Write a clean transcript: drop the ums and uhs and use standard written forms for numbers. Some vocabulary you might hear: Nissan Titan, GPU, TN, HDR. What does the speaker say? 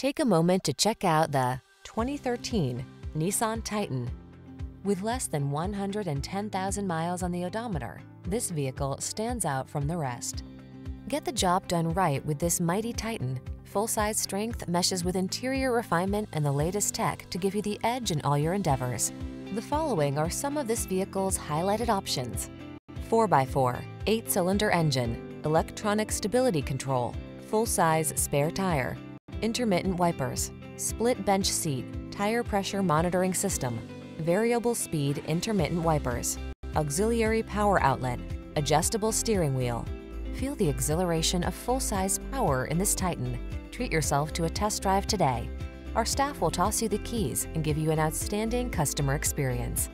Take a moment to check out the 2013 Nissan Titan. With less than 110,000 miles on the odometer, this vehicle stands out from the rest. Get the job done right with this mighty Titan. Full-size strength meshes with interior refinement and the latest tech to give you the edge in all your endeavors. The following are some of this vehicle's highlighted options: 4x4, 8-cylinder engine, electronic stability control, full-size spare tire, intermittent wipers, split bench seat, tire pressure monitoring system, variable speed intermittent wipers, auxiliary power outlet, adjustable steering wheel. Feel the exhilaration of full-size power in this Titan. Treat yourself to a test drive today. Our staff will toss you the keys and give you an outstanding customer experience.